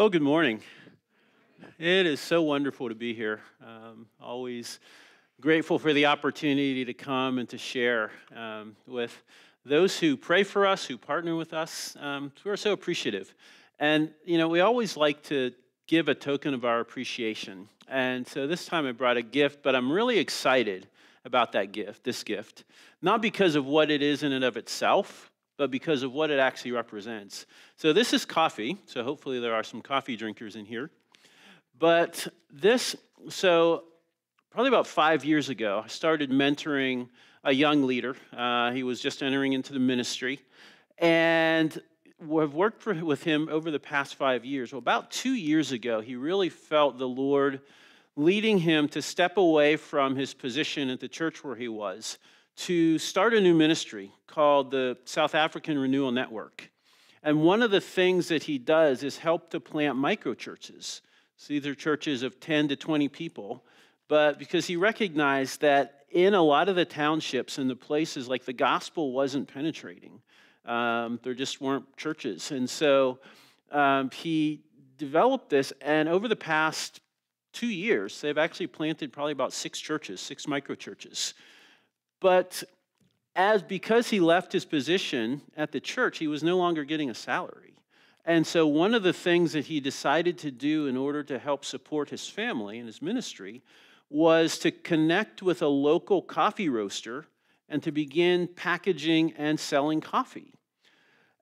Oh, good morning. It is so wonderful to be here. Always grateful for the opportunity to come and to share with those who pray for us, who partner with us. We're so appreciative. And, you know, we always like to give a token of our appreciation. And so this time I brought a gift, but I'm really excited about that gift, this gift, not because of what it is in and of itself, but because of what it actually represents. So this is coffee, so hopefully there are some coffee drinkers in here. But this, so probably about 5 years ago, I started mentoring a young leader. He was just entering into the ministry, and I've worked with him over the past 5 years. Well, about 2 years ago, he really felt the Lord leading him to step away from his position at the church where he was, to start a new ministry called the South African Renewal Network. And one of the things that he does is help to plant microchurches. So these are churches of 10 to 20 people, but because he recognized that in a lot of the townships and the places, like, the gospel wasn't penetrating. There just weren't churches. And so he developed this, and over the past 2 years, they've actually planted probably about six microchurches. But because he left his position at the church, he was no longer getting a salary. And so one of the things that he decided to do in order to help support his family and his ministry was to connect with a local coffee roaster and to begin packaging and selling coffee.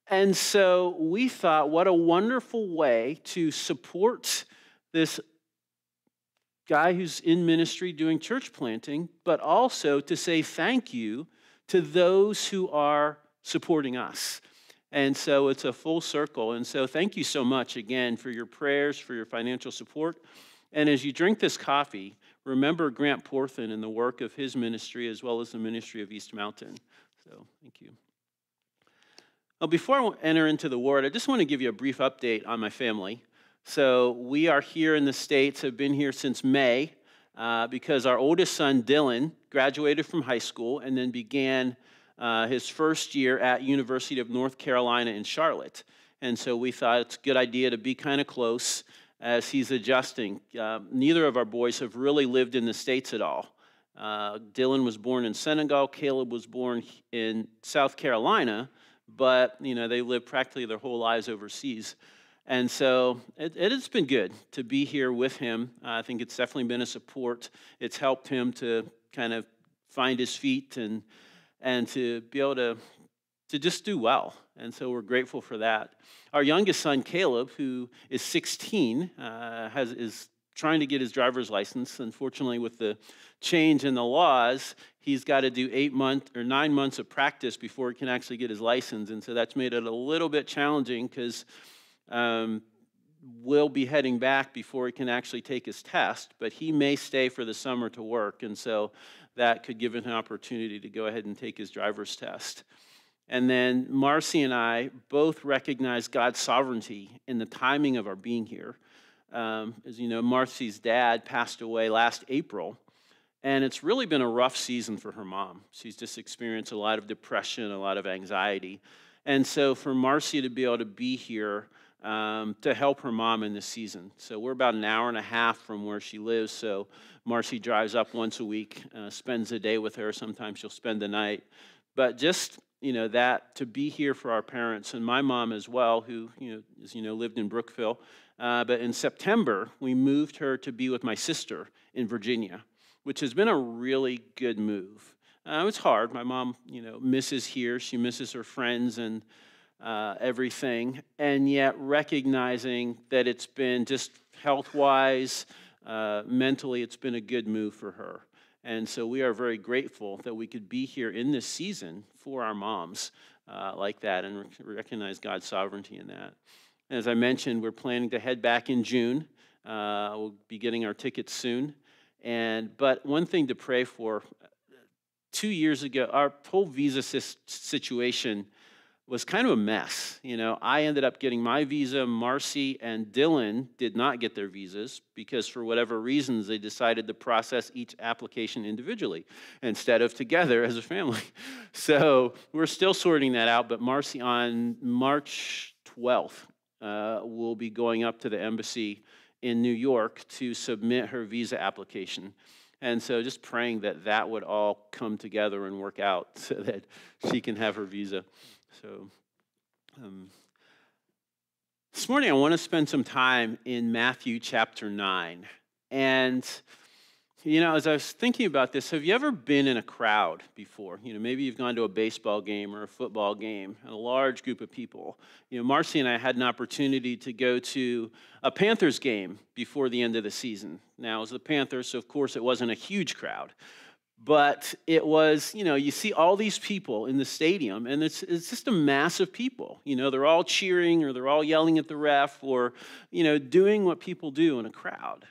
And so we thought, what a wonderful way to support this guy who's in ministry doing church planting, but also to say thank you to those who are supporting us. And so it's a full circle. And so thank you so much again for your prayers, for your financial support. And as you drink this coffee, remember Grant Porthan and the work of his ministry, as well as the ministry of East Mountain. So thank you. Well, before I enter into the word, I just want to give you a brief update on my family. So we are here in the States, have been here since May, because our oldest son, Dylan, graduated from high school and then began his first year at University of North Carolina in Charlotte. And so we thought it's a good idea to be kind of close as he's adjusting. Neither of our boys have really lived in the States at all. Dylan was born in Senegal, Caleb was born in South Carolina, but, you know, they lived practically their whole lives overseas. And so it has been good to be here with him. I think it's definitely been a support. It's helped him to kind of find his feet and to be able to just do well. And so we're grateful for that. Our youngest son, Caleb, who is 16, is trying to get his driver's license. Unfortunately, with the change in the laws, he's got to do 9 months of practice before he can actually get his license. And so that's made it a little bit challenging because we'll be heading back before he can actually take his test, but he may stay for the summer to work, and so that could give him an opportunity to go ahead and take his driver's test. And then Marcy and I both recognize God's sovereignty in the timing of our being here. As you know, Marcy's dad passed away last April, and it's really been a rough season for her mom. She's just experienced a lot of depression, a lot of anxiety. And so for Marcy to be able to be here to help her mom in this season. So we're about an hour and a half from where she lives, so Marcy drives up once a week, spends the day with her. Sometimes she'll spend the night. But just, you know, that, to be here for our parents, and my mom as well, who, you know, as you know, lived in Brookville. But in September, we moved her to be with my sister in Virginia, which has been a really good move. It's hard. My mom, you know, misses here. She misses her friends and everything, and yet recognizing that it's been just health-wise, mentally, it's been a good move for her. And so we are very grateful that we could be here in this season for our moms like that, and recognize God's sovereignty in that. As I mentioned, we're planning to head back in June. We'll be getting our tickets soon. But one thing to pray for, 2 years ago, our whole visa situation was kind of a mess. You know, I ended up getting my visa. Marcy and Dylan did not get their visas because for whatever reasons, they decided to process each application individually instead of together as a family. So we're still sorting that out, but Marcy on March 12th will be going up to the embassy in New York to submit her visa application. And so just praying that that would all come together and work out so that she can have her visa. So this morning I want to spend some time in Matthew chapter 9. And, you know, as I was thinking about this, have you ever been in a crowd before? You know, maybe you've gone to a baseball game or a football game, and a large group of people. You know, Marcy and I had an opportunity to go to a Panthers game before the end of the season. Now, it was the Panthers, so of course it wasn't a huge crowd. But it was, you know, you see all these people in the stadium, and it's just a mass of people. You know, they're all cheering, or they're all yelling at the ref, or, you know, doing what people do in a crowd.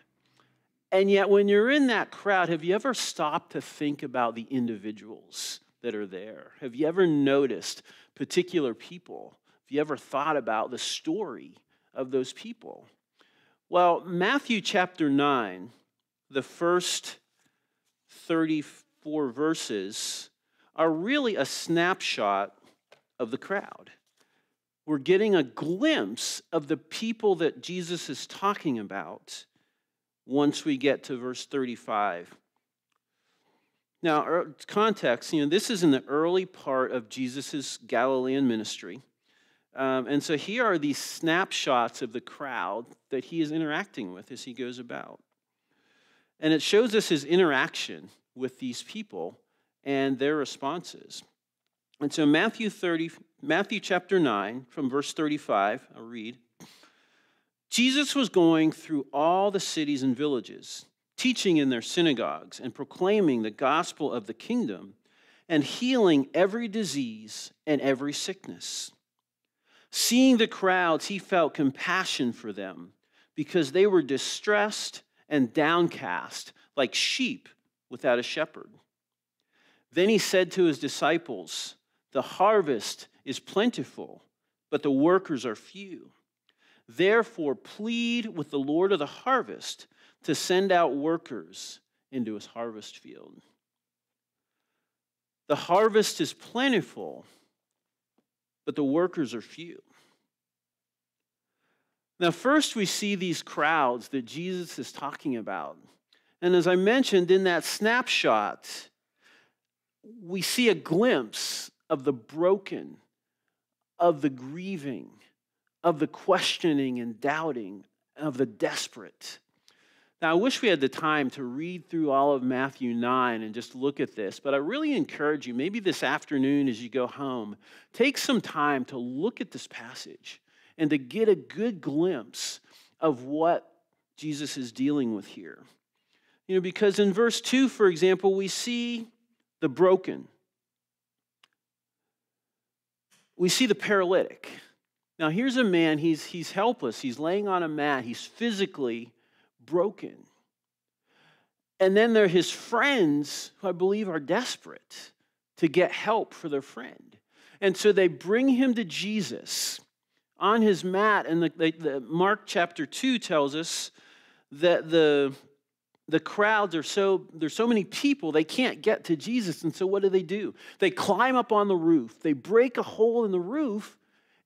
And yet when you're in that crowd, have you ever stopped to think about the individuals that are there? Have you ever noticed particular people? Have you ever thought about the story of those people? Well, Matthew chapter 9, the first 34 verses are really a snapshot of the crowd. We're getting a glimpse of the people that Jesus is talking about once we get to verse 35. Now, our context, you know, this is in the early part of Jesus' Galilean ministry. And so here are these snapshots of the crowd that he is interacting with as he goes about. And it shows us his interaction with these people and their responses. And so Matthew chapter 9, from verse 35, I'll read. Jesus was going through all the cities and villages, teaching in their synagogues and proclaiming the gospel of the kingdom and healing every disease and every sickness. Seeing the crowds, he felt compassion for them because they were distressed and downcast like sheep without a shepherd. Then he said to his disciples, "The harvest is plentiful, but the workers are few. Therefore, plead with the Lord of the harvest to send out workers into his harvest field." The harvest is plentiful, but the workers are few. Now, first we see these crowds that Jesus is talking about. And as I mentioned in that snapshot, we see a glimpse of the broken, of the grieving, of the questioning and doubting, of the desperate. Now, I wish we had the time to read through all of Matthew 9 and just look at this, but I really encourage you, maybe this afternoon as you go home, take some time to look at this passage and to get a good glimpse of what Jesus is dealing with here. You know, because in verse 2, for example, we see the broken. We see the paralytic. Now, here's a man, he's helpless. He's laying on a mat. He's physically broken. And then there are his friends, who I believe are desperate to get help for their friend. And so they bring him to Jesus on his mat. And the Mark chapter 2 tells us that the crowds are there's so many people, they can't get to Jesus. And so what do? They climb up on the roof. They break a hole in the roof,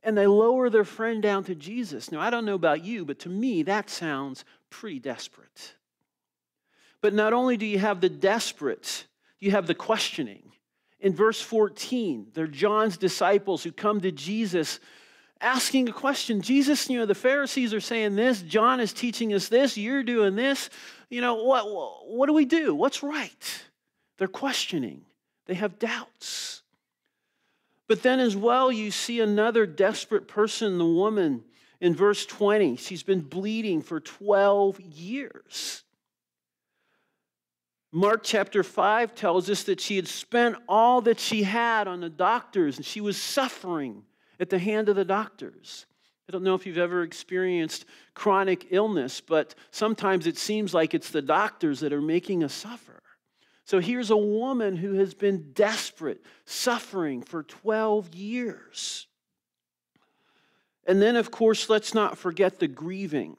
and they lower their friend down to Jesus. Now, I don't know about you, but to me, that sounds pretty desperate. But not only do you have the desperate, you have the questioning. In verse 14, they're John's disciples who come to Jesus asking a question. Jesus, you know, the Pharisees are saying this. John is teaching us this. You're doing this. You know, what do we do? What's right? They're questioning. They have doubts. But then as well, you see another desperate person, the woman in verse 20. She's been bleeding for 12 years. Mark chapter 5 tells us that she had spent all that she had on the doctors, and she was suffering at the hand of the doctors. I don't know if you've ever experienced chronic illness, but sometimes it seems like it's the doctors that are making us suffer. So here's a woman who has been desperate, suffering for 12 years. And then, of course, let's not forget the grieving,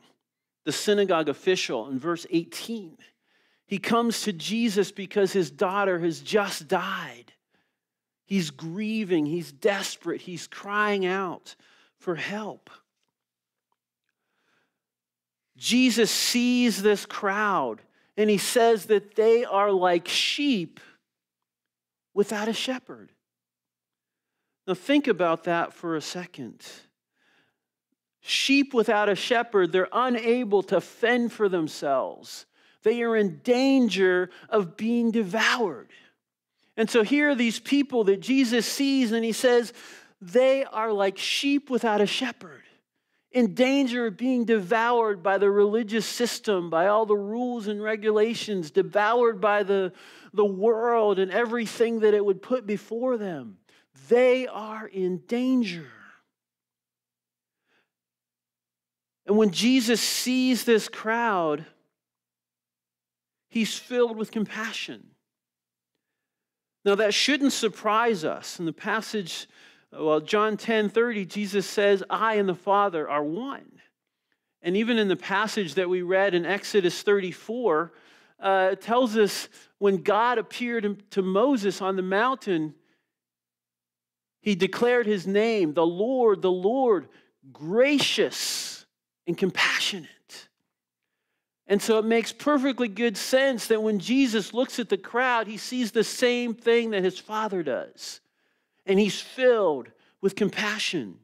the synagogue official in verse 18. He comes to Jesus because his daughter has just died. He's grieving, he's desperate, he's crying out for help. Jesus sees this crowd and he says that they are like sheep without a shepherd. Now think about that for a second. Sheep without a shepherd, they're unable to fend for themselves. They are in danger of being devoured. And so here are these people that Jesus sees and he says, they are like sheep without a shepherd, in danger of being devoured by the religious system, by all the rules and regulations, devoured by the world and everything that it would put before them. They are in danger. And when Jesus sees this crowd, he's filled with compassion. Now that shouldn't surprise us. In the passage, well, John 10:30, Jesus says, I and the Father are one. And even in the passage that we read in Exodus 34, it tells us when God appeared to Moses on the mountain, he declared his name, the Lord, gracious and compassionate. And so it makes perfectly good sense that when Jesus looks at the crowd, he sees the same thing that his Father does. And he's filled with compassion.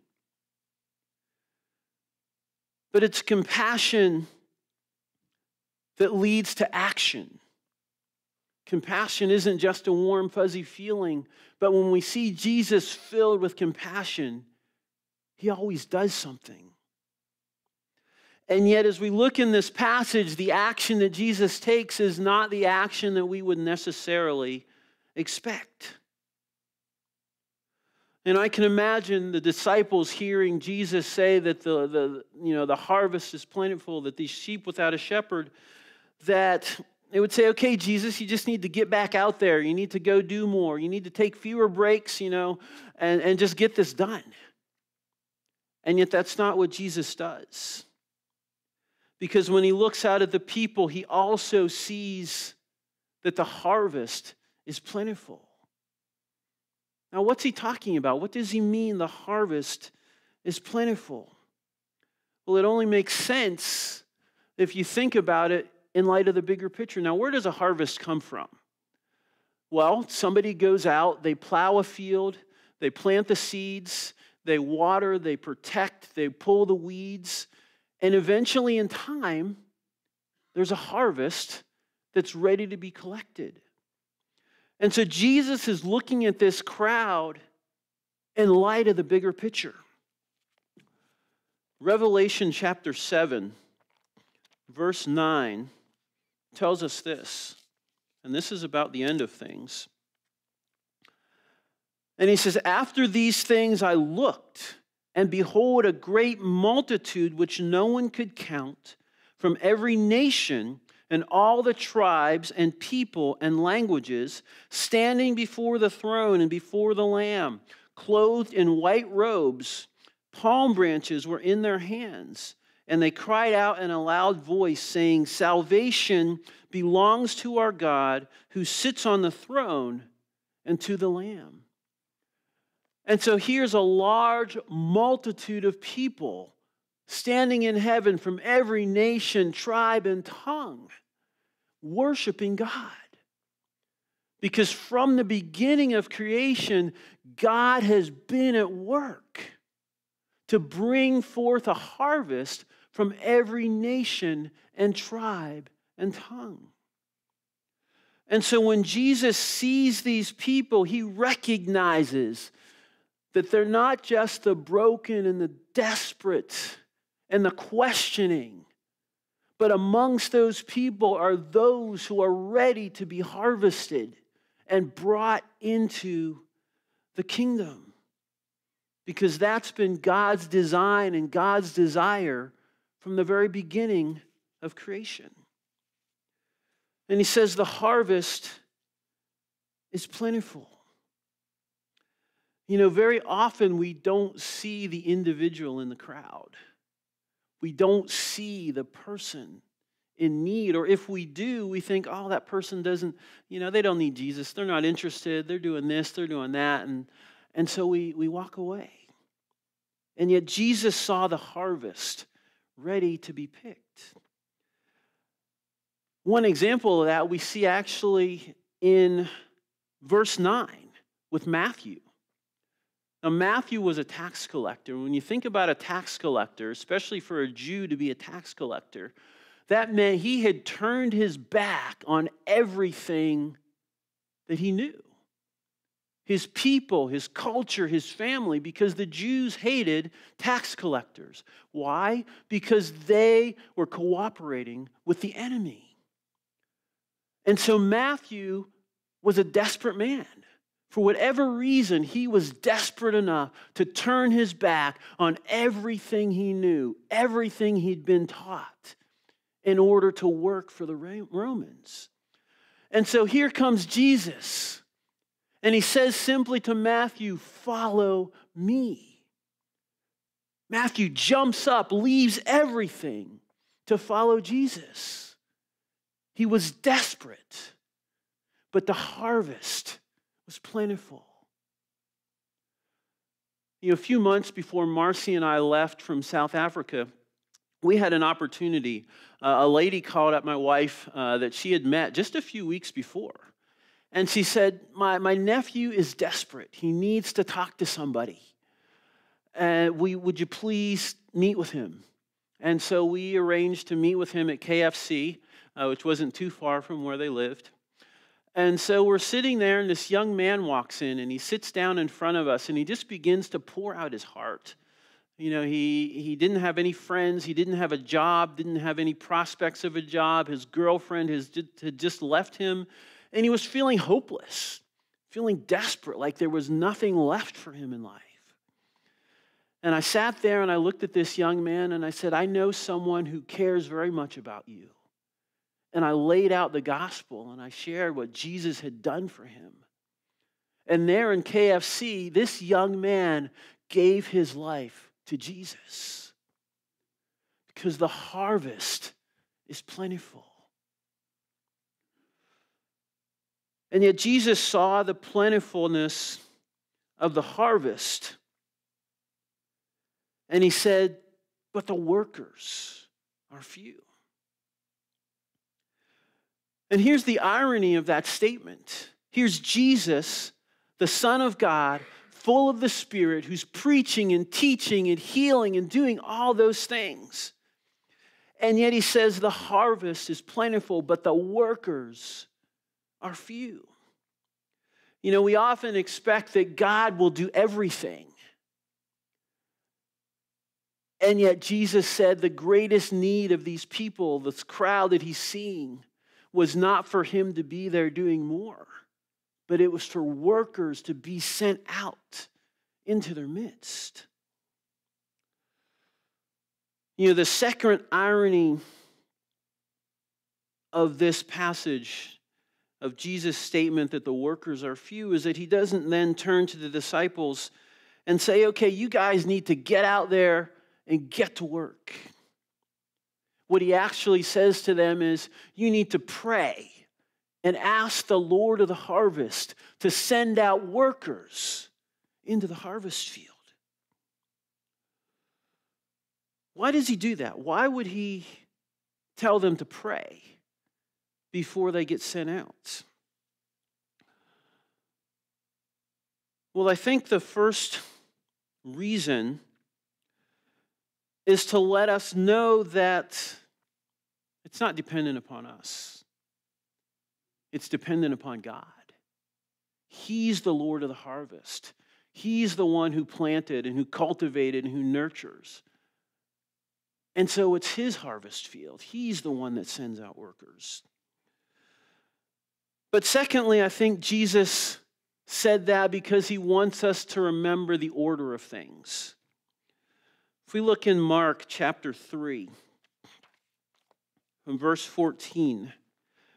But it's compassion that leads to action. Compassion isn't just a warm, fuzzy feeling, but when we see Jesus filled with compassion, he always does something. And yet, as we look in this passage, the action that Jesus takes is not the action that we would necessarily expect. And I can imagine the disciples hearing Jesus say that the harvest is plentiful, that these sheep without a shepherd, that they would say, okay, Jesus, you just need to get back out there. You need to go do more. You need to take fewer breaks, and just get this done. And yet that's not what Jesus does. Because when he looks out at the people, he also sees that the harvest is plentiful. Now, what's he talking about? What does he mean the harvest is plentiful? Well, it only makes sense if you think about it in light of the bigger picture. Now, where does a harvest come from? Well, somebody goes out, they plow a field, they plant the seeds, they water, they protect, they pull the weeds, and eventually in time, there's a harvest that's ready to be collected. And so Jesus is looking at this crowd in light of the bigger picture. Revelation chapter 7, verse 9, tells us this, and this is about the end of things. And he says, after these things I looked, and behold, a great multitude which no one could count, from every nation and all the tribes and people and languages, standing before the throne and before the Lamb, clothed in white robes. Palm branches were in their hands, and they cried out in a loud voice, saying, salvation belongs to our God who sits on the throne and to the Lamb. And so here's a large multitude of people standing in heaven from every nation, tribe, and tongue, worshiping God. Because from the beginning of creation, God has been at work to bring forth a harvest from every nation and tribe and tongue. And so when Jesus sees these people, he recognizes that they're not just the broken and the desperate and the questioning, but amongst those people are those who are ready to be harvested and brought into the kingdom. Because that's been God's design and God's desire from the very beginning of creation. And he says the harvest is plentiful. You know, very often we don't see the individual in the crowd. We don't see the person in need. Or if we do, we think, oh, that person doesn't, they don't need Jesus. They're not interested. They're doing this. They're doing that. And so we walk away. And yet Jesus saw the harvest ready to be picked. One example of that we see actually in verse 9 with Matthew. Now, Matthew was a tax collector. When you think about a tax collector, especially for a Jew to be a tax collector, that meant he had turned his back on everything that he knew. His people, his culture, his family, because the Jews hated tax collectors. Why? Because they were cooperating with the enemy. And so Matthew was a desperate man. For whatever reason, he was desperate enough to turn his back on everything he knew, everything he'd been taught, in order to work for the Romans. And so here comes Jesus, and he says simply to Matthew, "Follow me." Matthew jumps up, leaves everything to follow Jesus. He was desperate, but the harvest was plentiful. You know, a few months before Marcy and I left from South Africa, we had an opportunity. A lady called up my wife that she had met just a few weeks before. And she said, my nephew is desperate. He needs to talk to somebody. Would you please meet with him? And so we arranged to meet with him at KFC, which wasn't too far from where they lived. And so we're sitting there, and this young man walks in, and he sits down in front of us, and he just begins to pour out his heart. You know, he didn't have any friends. He didn't have a job, didn't have any prospects of a job. His girlfriend had just left him, and he was feeling hopeless, feeling desperate, like there was nothing left for him in life. And I sat there, and I looked at this young man, and I said, "I know someone who cares very much about you." And I laid out the gospel, and I shared what Jesus had done for him. And there in KFC, this young man gave his life to Jesus, because the harvest is plentiful. And yet Jesus saw the plentifulness of the harvest, and he said, "But the workers are few." And here's the irony of that statement. Here's Jesus, the Son of God, full of the Spirit, who's preaching and teaching and healing and doing all those things. And yet he says the harvest is plentiful, but the workers are few. You know, we often expect that God will do everything. And yet Jesus said the greatest need of these people, this crowd that he's seeing, was not for him to be there doing more, but it was for workers to be sent out into their midst. You know, the second irony of this passage, of Jesus' statement that the workers are few, is that he doesn't then turn to the disciples and say, "Okay, you guys need to get out there and get to work." What he actually says to them is, "You need to pray and ask the Lord of the harvest to send out workers into the harvest field." Why does he do that? Why would he tell them to pray before they get sent out? Well, I think the first reason is to let us know that it's not dependent upon us. It's dependent upon God. He's the Lord of the harvest. He's the one who planted and who cultivated and who nurtures. And so it's his harvest field. He's the one that sends out workers. But secondly, I think Jesus said that because he wants us to remember the order of things. If we look in Mark chapter 3, from verse 14,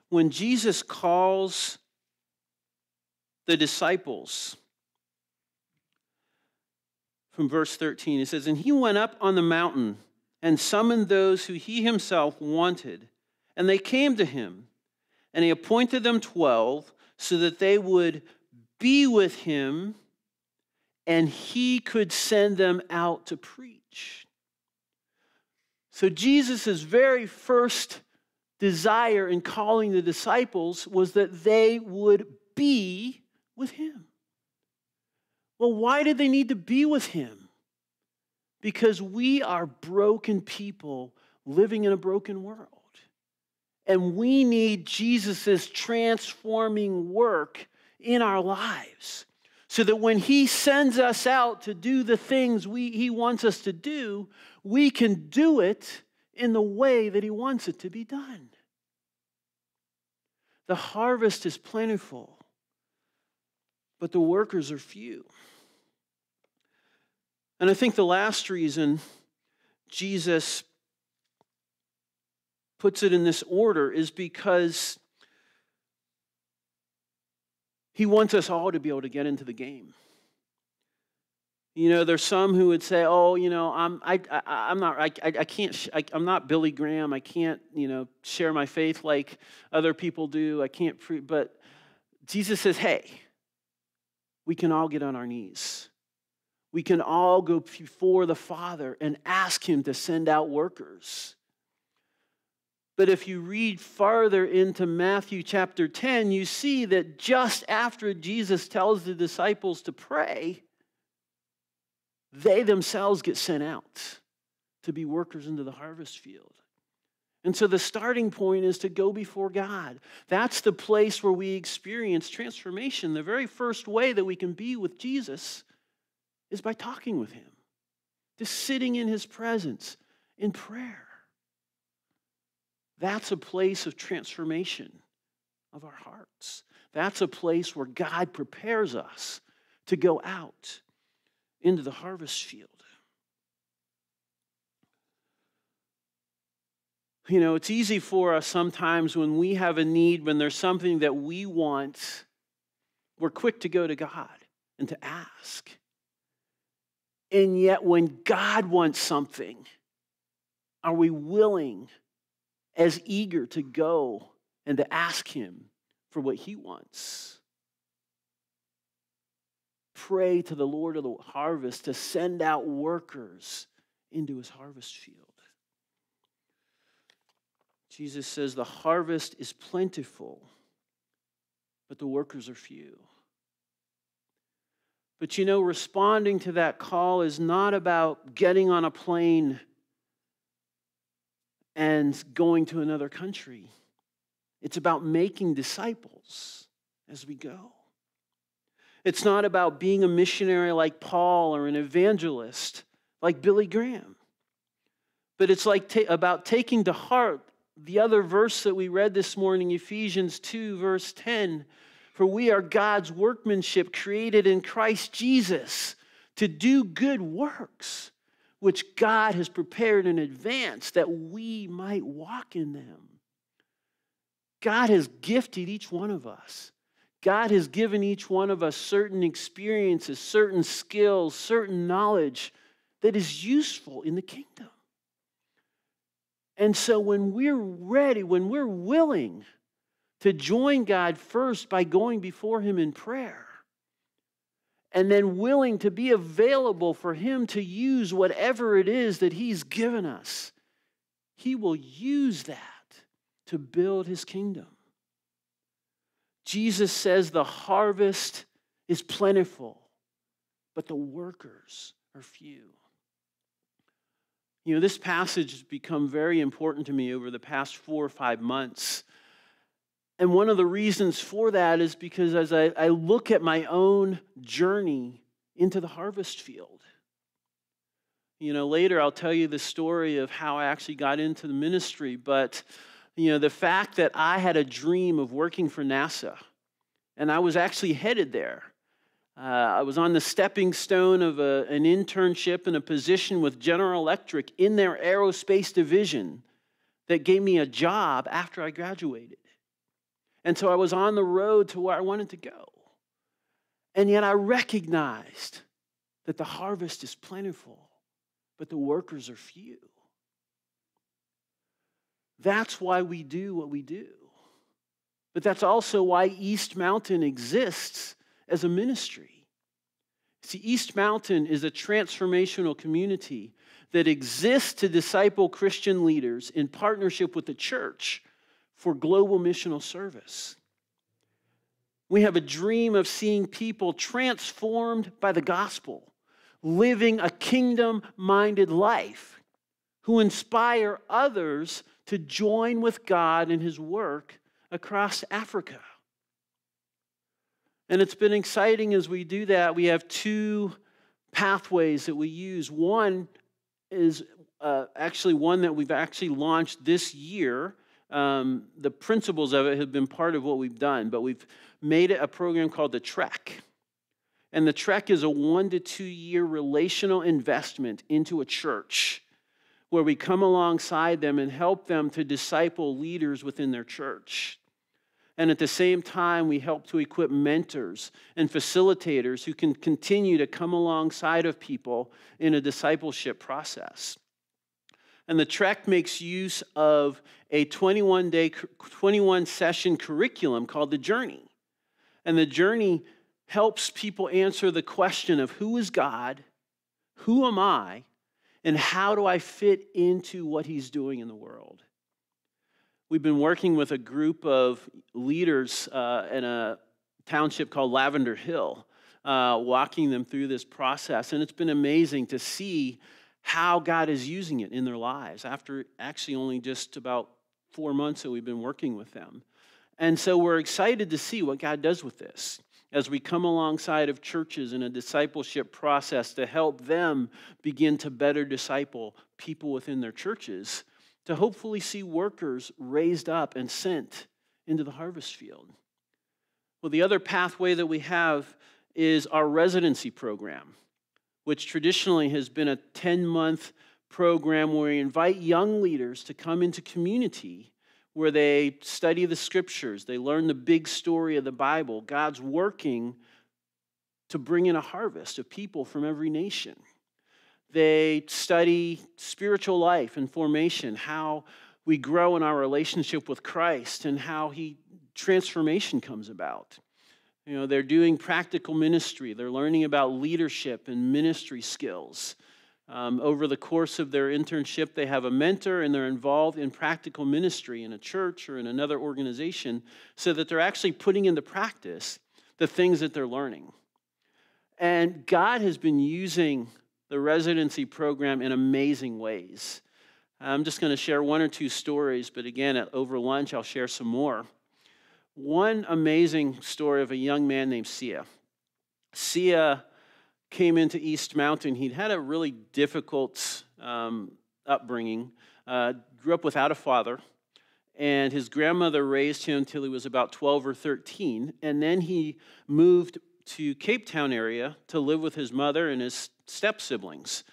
when Jesus calls the disciples, from verse 13, it says, "And he went up on the mountain and summoned those who he himself wanted, and they came to him, and he appointed them 12, so that they would be with him, and he could send them out to preach." So Jesus' very first desire in calling the disciples was that they would be with him. Well, why did they need to be with him? Because we are broken people living in a broken world. And we need Jesus' transforming work in our lives so that when he sends us out to do the things he wants us to do, we can do it in the way that he wants it to be done. The harvest is plentiful, but the workers are few. And I think the last reason Jesus puts it in this order is because he wants us all to be able to get into the game. You know, there's some who would say, "Oh, you know, I'm not Billy Graham. I can't, you know, share my faith like other people do. I can't preach." But Jesus says, "Hey, we can all get on our knees. We can all go before the Father and ask him to send out workers." But if you read farther into Matthew chapter 10, you see that just after Jesus tells the disciples to pray, they themselves get sent out to be workers into the harvest field. And so the starting point is to go before God. That's the place where we experience transformation. The very first way that we can be with Jesus is by talking with him, just sitting in his presence in prayer. That's a place of transformation of our hearts. That's a place where God prepares us to go out into the harvest field. You know, it's easy for us sometimes when we have a need, when there's something that we want, we're quick to go to God and to ask. And yet when God wants something, are we willing, as eager to go and to ask him for what he wants? Pray to the Lord of the harvest to send out workers into his harvest field. Jesus says the harvest is plentiful, but the workers are few. But you know, responding to that call is not about getting on a plane and going to another country. It's about making disciples as we go. It's not about being a missionary like Paul or an evangelist like Billy Graham. But it's about taking to heart the other verse that we read this morning, Ephesians 2, verse 10. For we are God's workmanship created in Christ Jesus to do good works, which God has prepared in advance that we might walk in them. God has gifted each one of us. God has given each one of us certain experiences, certain skills, certain knowledge that is useful in the kingdom. And so when we're ready, when we're willing to join God first by going before him in prayer, and then willing to be available for him to use whatever it is that he's given us, he will use that to build his kingdom. Jesus says the harvest is plentiful, but the workers are few. You know, this passage has become very important to me over the past 4 or 5 months. And one of the reasons for that is because as I look at my own journey into the harvest field. You know, later I'll tell you the story of how I actually got into the ministry, but you know, the fact that I had a dream of working for NASA, and I was actually headed there. I was on the stepping stone of an internship in a position with General Electric in their aerospace division that gave me a job after I graduated. And so I was on the road to where I wanted to go. And yet I recognized that the harvest is plentiful, but the workers are few. That's why we do what we do. But that's also why East Mountain exists as a ministry. See, East Mountain is a transformational community that exists to disciple Christian leaders in partnership with the church for global missional service. We have a dream of seeing people transformed by the gospel, living a kingdom-minded life, who inspire others to join with God in his work across Africa. And it's been exciting as we do that. We have two pathways that we use. One is actually one that we've actually launched this year. The principles of it have been part of what we've done, but we've made it a program called The Trek. And The Trek is a 1 to 2 year relational investment into a church where we come alongside them and help them to disciple leaders within their church. And at the same time, we help to equip mentors and facilitators who can continue to come alongside of people in a discipleship process. And The Trek makes use of a 21-session curriculum called The Journey. And The Journey helps people answer the question of who is God, who am I, and how do I fit into what he's doing in the world? We've been working with a group of leaders in a township called Lavender Hill, walking them through this process. And it's been amazing to see how God is using it in their lives after actually only just about 4 months that we've been working with them. And so we're excited to see what God does with this as we come alongside of churches in a discipleship process to help them begin to better disciple people within their churches to hopefully see workers raised up and sent into the harvest field. Well, the other pathway that we have is our residency program, which traditionally has been a 10-month program where we invite young leaders to come into community where they study the scriptures, they learn the big story of the Bible. God's working to bring in a harvest of people from every nation. They study spiritual life and formation, how we grow in our relationship with Christ and how transformation comes about. You know, they're doing practical ministry. They're learning about leadership and ministry skills. Over the course of their internship, they have a mentor and they're involved in practical ministry in a church or in another organization so that they're actually putting into practice the things that they're learning. And God has been using the residency program in amazing ways. I'm just going to share one or two stories, but again, over lunch, I'll share some more. One amazing story of a young man named Sia. Sia came into East Mountain. He'd had a really difficult upbringing, grew up without a father, and his grandmother raised him until he was about 12 or 13, and then he moved to Cape Town area to live with his mother and his step-siblings.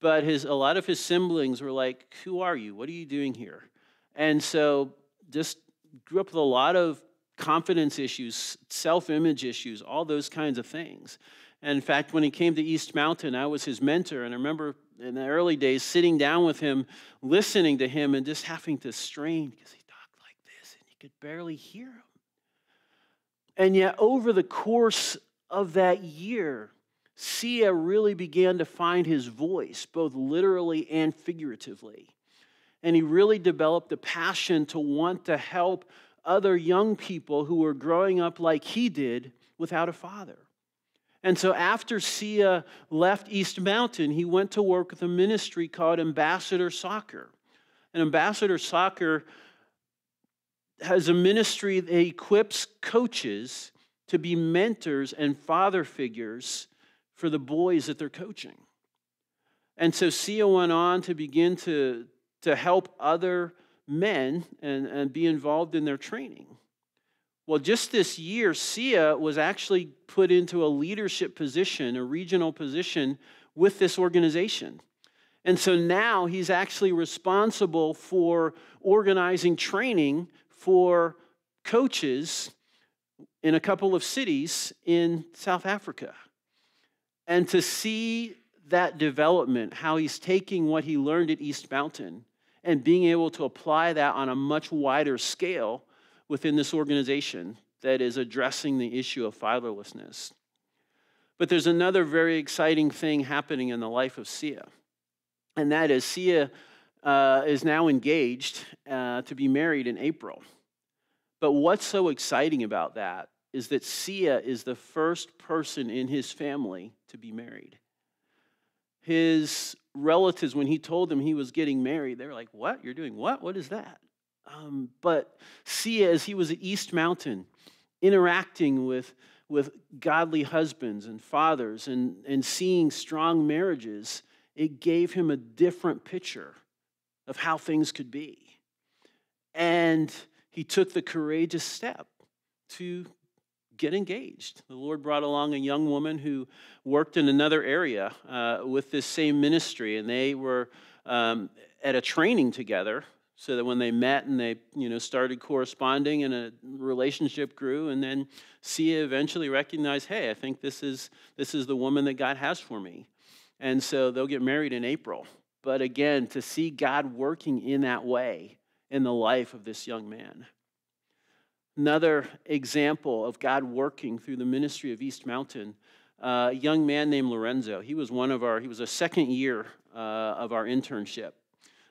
But a lot of his siblings were like, who are you? What are you doing here? And so just grew up with a lot of confidence issues, self-image issues, all those kinds of things. And in fact, when he came to East Mountain, I was his mentor. And I remember in the early days sitting down with him, listening to him, and just having to strain because he talked like this and you could barely hear him. And yet over the course of that year, Sia really began to find his voice, both literally and figuratively. And he really developed a passion to want to help other young people who were growing up like he did without a father. And so after Sia left East Mountain, he went to work with a ministry called Ambassador Soccer. And Ambassador Soccer has a ministry that equips coaches to be mentors and father figures for the boys that they're coaching. And so Sia went on to begin to help other men and be involved in their training. Well, just this year, Sia was actually put into a leadership position, a regional position with this organization. And so now he's actually responsible for organizing training for coaches in a couple of cities in South Africa. And to see that development, how he's taking what he learned at East Mountain and being able to apply that on a much wider scale within this organization that is addressing the issue of fatherlessness. But there's another very exciting thing happening in the life of Sia, and that is Sia is now engaged to be married in April. But what's so exciting about that is that Sia is the first person in his family to be married. His relatives, when he told them he was getting married, they were like, what? You're doing what? What is that? But Sia, as he was at East Mountain, interacting with godly husbands and fathers and seeing strong marriages, it gave him a different picture of how things could be. And he took the courageous step to get engaged. The Lord brought along a young woman who worked in another area with this same ministry, and they were at a training together, so that when they met and they started corresponding and a relationship grew, and then Sia eventually recognized, hey, I think this is the woman that God has for me. And so they'll get married in April. But again, to see God working in that way in the life of this young man. Another example of God working through the ministry of East Mountain, a young man named Lorenzo. He was he was a second year of our internship.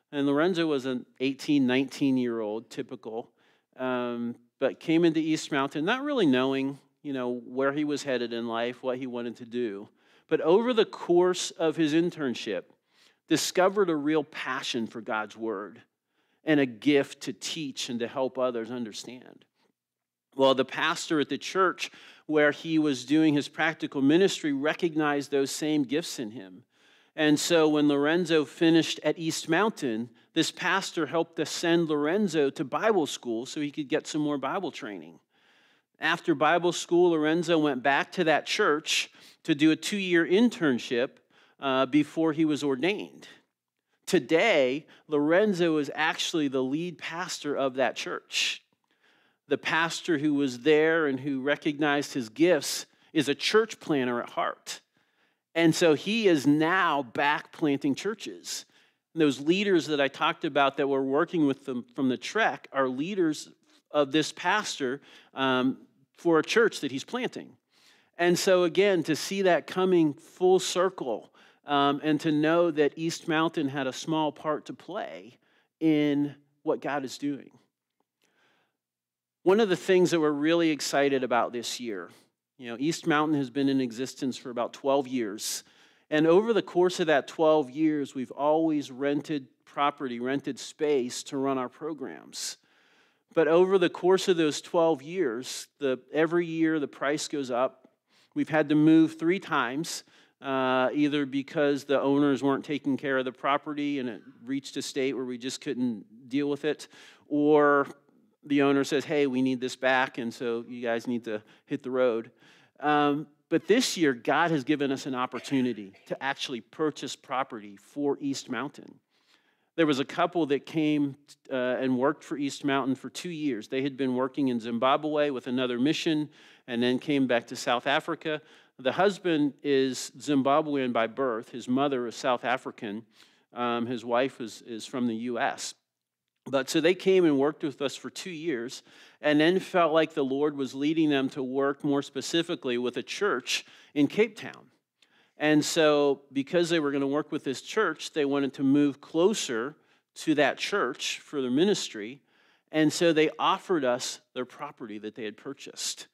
And Lorenzo was an 18, 19-year-old, typical, but came into East Mountain not really knowing, where he was headed in life, what he wanted to do. But over the course of his internship, discovered a real passion for God's word and a gift to teach and to help others understand. Well, the pastor at the church where he was doing his practical ministry recognized those same gifts in him. And so when Lorenzo finished at East Mountain, this pastor helped to send Lorenzo to Bible school so he could get some more Bible training. After Bible school, Lorenzo went back to that church to do a 2-year internship before he was ordained. Today, Lorenzo is actually the lead pastor of that church. The pastor who was there and who recognized his gifts is a church planner at heart. And so he is now back planting churches. And those leaders that I talked about that we're working with them from the Trek are leaders of this pastor for a church that he's planting. And so again, to see that coming full circle and to know that East Mountain had a small part to play in what God is doing. One of the things that we're really excited about this year, East Mountain has been in existence for about 12 years. And over the course of that 12 years, we've always rented property, rented space to run our programs. But over the course of those 12 years, every year the price goes up. We've had to move 3 times, either because the owners weren't taking care of the property and it reached a state where we just couldn't deal with it, or the owner says, hey, we need this back, and so you guys need to hit the road. But this year, God has given us an opportunity to actually purchase property for East Mountain. There was a couple that came and worked for East Mountain for 2 years. They had been working in Zimbabwe with another mission and then came back to South Africa. The husband is Zimbabwean by birth. His mother is South African. His wife is from the U.S., but so they came and worked with us for 2 years and then felt like the Lord was leading them to work more specifically with a church in Cape Town. And so because they were going to work with this church, they wanted to move closer to that church for their ministry. And so they offered us their property that they had purchased.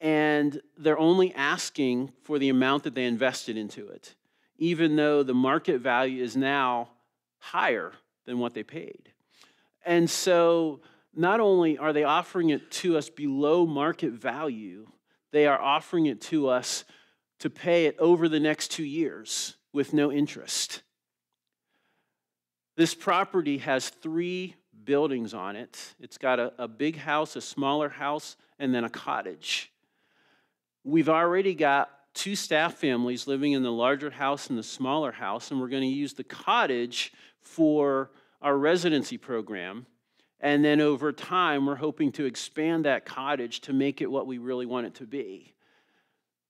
And they're only asking for the amount that they invested into it, even though the market value is now higher than what they paid. And so not only are they offering it to us below market value, they are offering it to us to pay it over the next 2 years with no interest. This property has 3 buildings on it. It's got a big house, a smaller house, and then a cottage. We've already got 2 staff families living in the larger house and the smaller house, and we're going to use the cottage for our residency program. And then over time, we're hoping to expand that cottage to make it what we really want it to be.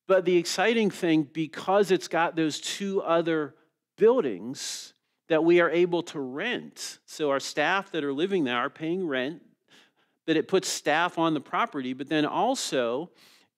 But the exciting thing, because it's got those 2 other buildings that we are able to rent, so our staff that are living there are paying rent, but it puts staff on the property, but then also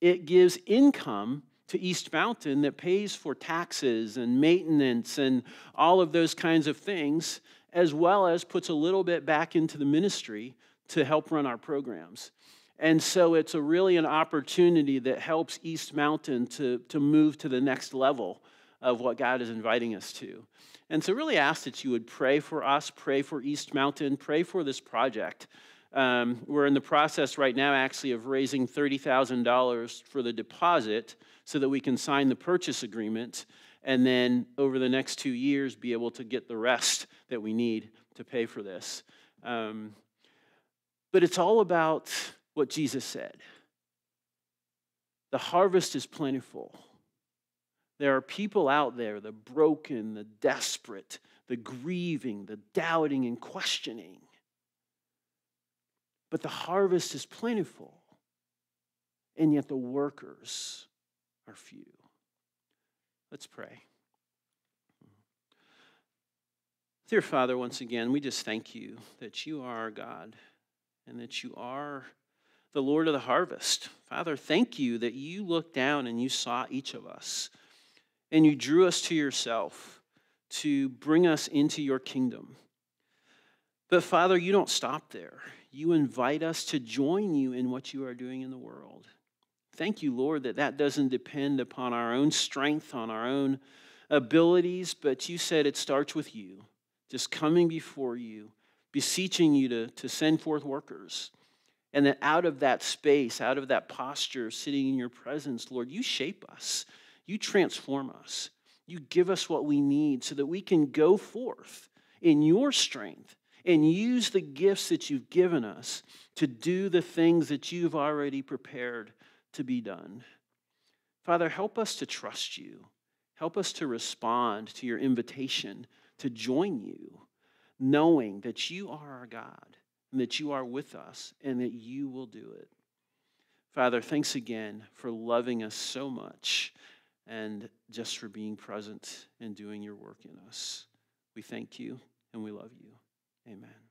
it gives income to East Mountain that pays for taxes and maintenance and all of those kinds of things, as well as puts a little bit back into the ministry to help run our programs. And so it's a really an opportunity that helps East Mountain to move to the next level of what God is inviting us to. And so really ask that you would pray for us, pray for East Mountain, pray for this project. We're in the process right now actually of raising $30,000 for the deposit so that we can sign the purchase agreement and then over the next 2 years be able to get the rest that we need to pay for this. But it's all about what Jesus said. The harvest is plentiful. There are people out there, the broken, the desperate, the grieving, the doubting and questioning. But the harvest is plentiful, and yet the workers are few. Let's pray. Dear Father, once again, we just thank you that you are our God and that you are the Lord of the harvest. Father, thank you that you looked down and you saw each of us, and you drew us to yourself to bring us into your kingdom. But Father, you don't stop there. You invite us to join you in what you are doing in the world. Thank you, Lord, that that doesn't depend upon our own strength, on our own abilities, but you said it starts with you, just coming before you, beseeching you to send forth workers. And that out of that space, out of that posture, sitting in your presence, Lord, you shape us. You transform us. You give us what we need so that we can go forth in your strength and use the gifts that you've given us to do the things that you've already prepared to be done. Father, help us to trust you. Help us to respond to your invitation to join you, knowing that you are our God and that you are with us and that you will do it. Father, thanks again for loving us so much and just for being present and doing your work in us. We thank you and we love you. Amen.